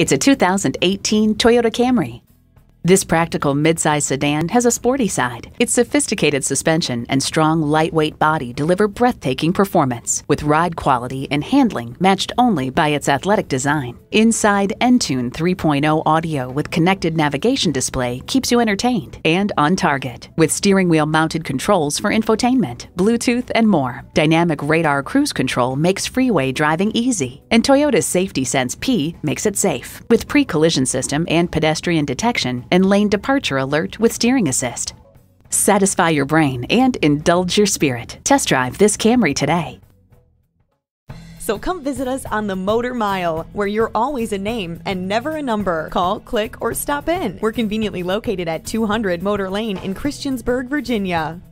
It's a 2018 Toyota Camry. This practical midsize sedan has a sporty side. Its sophisticated suspension and strong, lightweight body deliver breathtaking performance, with ride quality and handling matched only by its athletic design. Inside, Entune 3.0 audio with connected navigation display keeps you entertained and on target, with steering wheel mounted controls for infotainment, Bluetooth, and more. Dynamic radar cruise control makes freeway driving easy, and Toyota's Safety Sense P makes it safe, with pre-collision system and pedestrian detection and lane departure alert with steering assist. Satisfy your brain and indulge your spirit. Test drive this Camry today. So come visit us on the Motor Mile, where you're always a name and never a number. Call, click, or stop in. We're conveniently located at 200 Motor Lane in Christiansburg, Virginia.